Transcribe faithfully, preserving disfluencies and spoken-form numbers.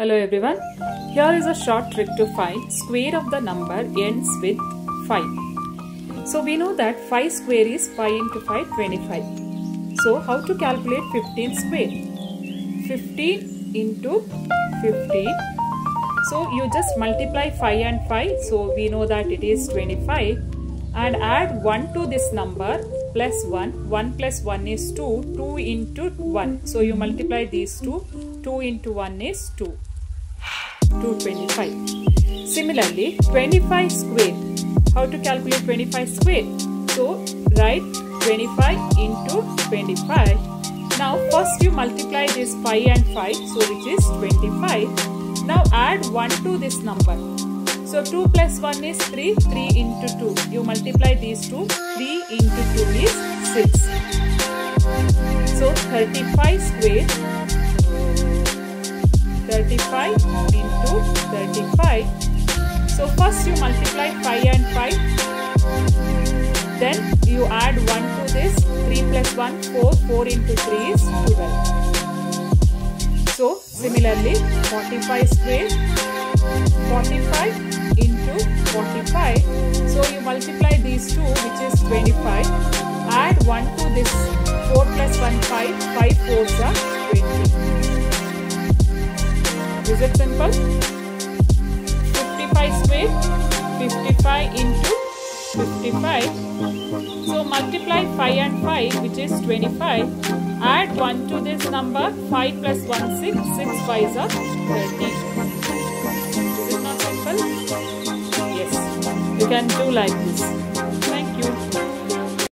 Hello everyone, here is a short trick to find square of the number ends with five. So we know that five square is five into five, twenty-five. So how to calculate fifteen square? fifteen into fifteen. So you just multiply five and five, so we know that it is twenty-five, and add one to this number, plus one, one plus one is two, two into one. So you multiply these two, two into one is two, two twenty-five. Similarly, twenty-five square. How to calculate twenty-five square? So write twenty-five into twenty-five. Now first you multiply this five and five, so which is twenty-five. Now add one to this number. So two plus one is three, three into two. You multiply these two, three into two is six. So thirty-five square. thirty-five into thirty-five. So first you multiply five and five. Then you add one to this. three plus one, four. four into three is twelve. So similarly, forty-five square. forty-five into forty-five. So you multiply these two, which is twenty-five. Add one to this. four plus one, five. five fours are twenty. Is it simple? fifty-five square. fifty-five into fifty-five. So multiply five and five, which is twenty-five. Add one to this number. five plus one, six. six fives are thirty. Is it not simple? Yes. You can do like this.